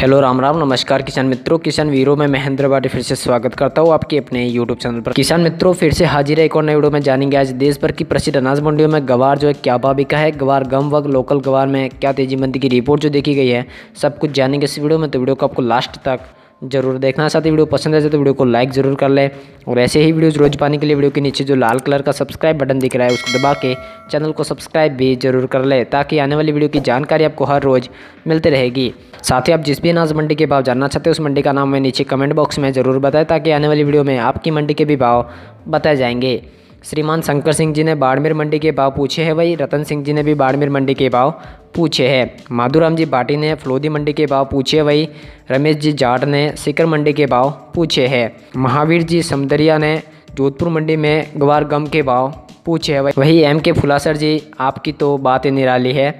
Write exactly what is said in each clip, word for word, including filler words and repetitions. Hello Ram Ram. नमस्कार किसान मित्रों, किसान वीरों में महेंद्र भाटी फिर से स्वागत करता हूँ आपके अपने यूट्यूब चैनल पर। किसान मित्रों फिर से हाजिर है एक और नए वीडियो में। जानेंगे आज देश भर की प्रसिद्ध अनाज मंडियों में ग्वार जो है क्या भाव बिका है, ग्वार गम वक्त लोकल ग्वार में क्या तेजी मंदी की रिपोर्ट जो देखी गई है, सब कुछ जानेंगे इस वीडियो में। तो वीडियो को आपको लास्ट तक जरूर देखना। साथ ही वीडियो पसंद आए तो वीडियो को लाइक जरूर कर लें और ऐसे ही वीडियोस रोज पाने के लिए वीडियो के नीचे जो लाल कलर का सब्सक्राइब बटन दिख रहा है उसको दबा के चैनल को सब्सक्राइब भी जरूर कर लें ताकि आने वाली वीडियो की जानकारी आपको हर रोज़ मिलती रहेगी। साथ ही आप जिस भी अनाज मंडी के भाव जानना चाहते हैं उस मंडी का नाम मैं नीचे कमेंट बॉक्स में ज़रूर बताएं ताकि आने वाली वीडियो में आपकी मंडी के भी भाव बताए जाएंगे। श्रीमान शंकर सिंह जी ने बाड़मेर मंडी के भाव पूछे हैं, वही रतन सिंह जी ने भी बाड़मेर मंडी के भाव पूछे हैं। माधुराम जी भाटी ने फलोदी मंडी के भाव पूछे, वही रमेश जी जाट ने सिकर मंडी के भाव पूछे हैं। महावीर जी समंदरिया ने जोधपुर मंडी में ग्वार गम के भाव पूछे हैं, वही एम के फुलासर जी आपकी तो बातें निराली है।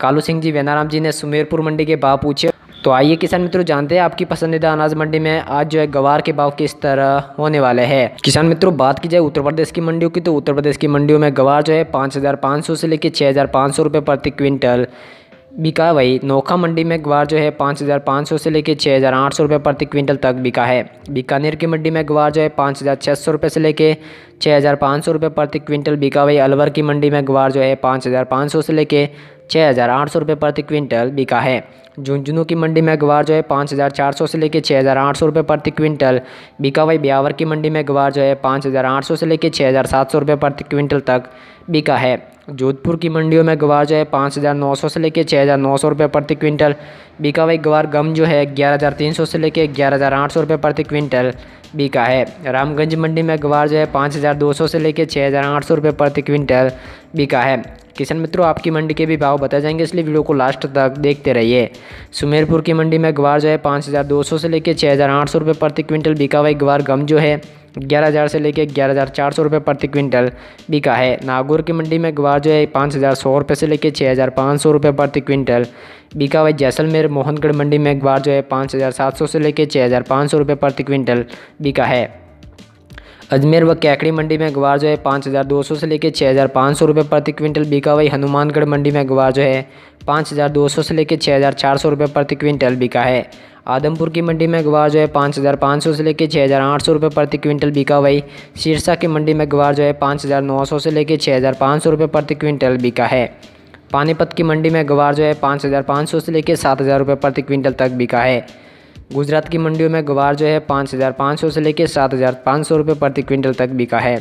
कालू सिंह जी बेनाराम जी ने सुमेरपुर मंडी के भाव पूछे। तो आइए किसान मित्रों जानते हैं आपकी पसंदीदा अनाज मंडी में आज जो है ग्वार के भाव किस तरह होने वाले हैं। किसान मित्रों बात की जाए उत्तर प्रदेश की मंडियों की तो उत्तर प्रदेश की मंडियों में ग्वार जो है पाँच हज़ार पाँच सौ से लेकर छः हज़ार पाँच सौ रुपये प्रति क्विंटल बिका। वही नोखा मंडी में ग्वार जो है पाँच हज़ार पाँच सौ से लेकर छः हज़ार आठ सौ रुपये प्रति क्विंटल तक बिका है। बीकानेर की मंडी में ग्वार जो है पाँच हज़ार छः सौ रुपये से लेकर छः हज़ार पाँच सौ रुपये प्रति क्विंटल बिका। वही अलवर की मंडी में ग्वार जो है पाँच हज़ार पाँच सौ से लेकर छः हज़ार आठ सौ रुपये प्रति क्विंटल बिका है। झुंझुनू की मंडी में ग्वार जो है पाँच हज़ार चार सौ से लेकर छः हज़ार आठ सौ रुपये प्रति क्विंटल बिका। वही ब्यावर की मंडी में ग्वार जो है पाँच हज़ार आठ सौ से लेकर छः हज़ार सात सौ रुपये प्रति क्विंटल तक बिका है। जोधपुर की मंडियों में ग्वार जो है पाँच हज़ार नौ सौ से लेकर छः हज़ार नौ सौ रुपये प्रति क्विंटल बिका। वही ग्वार गम जो है ग्यारह हज़ार तीन सौ से लेकर ग्यारह हज़ार आठ सौ रुपये प्रति क्विंटल बिका है। रामगंज मंडी में ग्वार जो है पाँच हज़ार दो सौ से लेकर छः हज़ार आठ सौ रुपये प्रति क्विंटल बिका है। किसान मित्रों आपकी मंडी के भी भाव बताए जाएंगे इसलिए वीडियो को लास्ट तक देखते रहिए। सुमेरपुर की मंडी में ग्वार जो है पाँच हज़ार दो सौ से लेकर छः हज़ार आठ सौ रुपये प्रति क्विंटल बिका। वही ग्वार गम जो है ग्यारह हज़ार से लेकर ग्यारह हज़ार चार सौ रुपये प्रति क्विंटल बिका है। नागौर की मंडी में ग्वार जो है पाँच हज़ार सौ रुपये से लेकर छः हज़ार पाँच सौ रुपये प्रति क्विंटल बिका। हुआ जैसलमेर मोहनगढ़ मंडी में ग्वार जो है पाँच हज़ार सात सौ से लेकर छः हज़ार पाँच सौ रुपये प्रति क्विंटल बिका है। अजमेर व केकरी मंडी में ग्वार जो है पाँच हज़ार दो सौ से लेकर छः हज़ार पाँच सौ रुपये प्रति क्विंटल बिका। वही हनुमानगढ़ मंडी में ग्वार जो है पाँच हज़ार दो सौ से लेकर छः हज़ार चार सौ रुपये प्रति क्विंटल बिका है। आदमपुर की मंडी में ग्वार जो है पाँच हज़ार पाँच सौ से लेकर छः हज़ार आठ सौ रुपये प्रति क्विंटल बिका। वही सिरसा की मंडी में ग्वार जो है पाँच हज़ार नौ सौ से लेकर छः हज़ार पाँच सौ रुपये प्रति क्विंटल बिका है। पानीपत की मंडी में ग्वार जो है पाँच हज़ार पाँच सौ से लेकर सात हज़ार रुपये प्रति क्विंटल तक बिका है। गुजरात की मंडियों में ग्वार जो है पाँच हज़ार पाँच सौ से लेकर सात हज़ार पाँच सौ रुपये प्रति क्विंटल तक बिका है।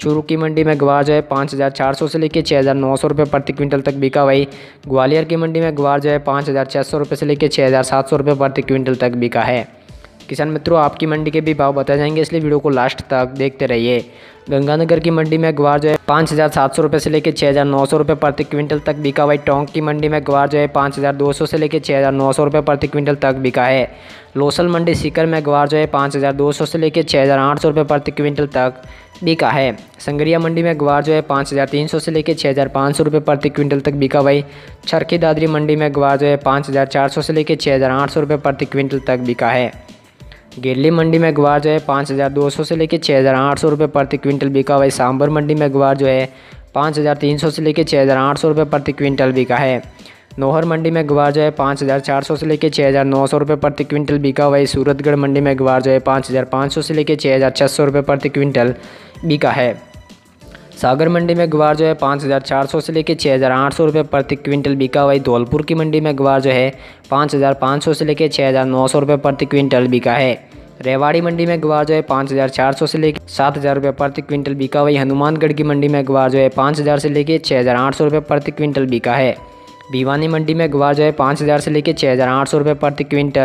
चूरू की मंडी में ग्वार जो है पाँच हज़ार चार सौ से लेकर छः हज़ार नौ सौ रुपये प्रति क्विंटल तक बिका। वही ग्वालियर की मंडी में ग्वार जो है पाँच हज़ार छः सौ रुपये से लेकर छः हज़ार सात सौ रुपये प्रति क्विंटल तक बिका है। किसान मित्रों आपकी मंडी के भी भाव बताए जाएंगे इसलिए वीडियो को लास्ट तक देखते रहिए। गंगानगर की मंडी में ग्वार जो है पाँच हज़ार सात सौ रुपये से लेकर छः हज़ार नौ सौ रुपये प्रति क्विंटल तक बिका। वही टोंक की मंडी में ग्वार जो है पाँच हज़ार दो सौ से लेकर छः हज़ार नौ सौ रुपये प्रति क्विंटल तक बिका है। लोसल मंडी सीकर में ग्वार जो है पाँच हज़ार दो सौ से लेकर छः हज़ार आठ सौ रुपये प्रति क्विंटल तक बिका है। संगरिया मंडी में ग्वार जो है पाँच हज़ार तीन सौ से लेकर छः हज़ार पाँच सौ रुपये प्रति क्विंटल तक बिका। वही चरखी दादरी मंडी में ग्वार जो है पाँच हज़ार चार सौ से लेकर छः हज़ार आठ सौ रुपये प्रति क्विंटल तक बिका है। गेरली मंडी में ग्वार जो है पाँच हज़ार दो सौ से लेकर छः हज़ार आठ सौ रुपये प्रति क्विंटल बिका। वही सांभर मंडी में ग्वार जो है पाँच हज़ार तीन सौ से लेकर छः हज़ार आठ सौ रुपये प्रति क्विंटल बिका है। नौहर मंडी में ग्वार जो है पाँच हज़ार चार सौ से लेकर छः हज़ार नौ सौ रुपये प्रति क्विंटल बिका। वही सूरतगढ़ मंडी में ग्वार जो है पाँच हज़ार पाँच सौ से लेकर छः हज़ार छः सौ रुपये प्रति क्विंटल बिका है। सागर मंडी में ग्वार जो है पाँच हज़ार चार सौ से लेकर छः हज़ार आठ सौ रुपये प्रति क्विंटल बिका। वही धौलपुर की मंडी में ग्वार जो है पाँच हज़ार पाँच सौ से लेकर छः हज़ार नौ सौ रुपये प्रति क्विंटल बिका है। रेवाड़ी मंडी में ग्वार जो है पाँच हज़ार चार सौ से लेकर सात हज़ार रुपये प्रति क्विंटल बिका। वही हनुमानगढ़ की मंडी में ग्वार जो है पाँच हज़ार से लेकर छः हज़ार आठ सौ रुपये प्रति क्विंटल बिका है। भिवानी मंडी में ग्वार जो है पाँच हज़ार से लेकर छः हज़ार आठ सौ रुपये प्रति क्विंटल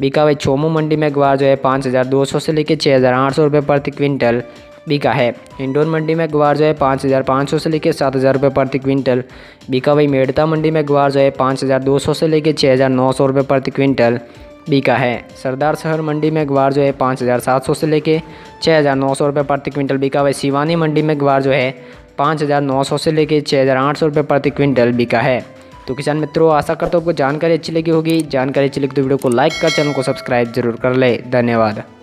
बिका। वही छोमू मंडी में ग्वार जो है पाँच हज़ार दो सौ से लेकर छः हज़ार आठ सौ रुपये प्रति क्विंटल बिका है। इंदौर मंडी में ग्वार जो है पाँच हज़ार पाँच सौ से लेकर सात हज़ार रुपये प्रति क्विंटल बिका। वही मेड़ता मंडी में ग्वार जो है पाँच हज़ार दो सौ से लेकर छः हज़ार नौ सौ रुपये प्रति क्विंटल बिका है। सरदार शहर मंडी में ग्वार जो है पाँच हज़ार सात सौ से लेकर छः हज़ार नौ सौ रुपये प्रति क्विंटल बिका। वही सिवानी मंडी में ग्वार जो है पाँच हज़ार नौ सौ से लेकर छः हज़ार आठ सौ रुपये प्रति क्विंटल बिका है। तो किसान मित्रों आशा करता हूँ आपको जानकारी अच्छी लगी होगी। जानकारी अच्छी लगी तो वीडियो को लाइक कर चैनल को सब्सक्राइब जरूर कर ले। धन्यवाद।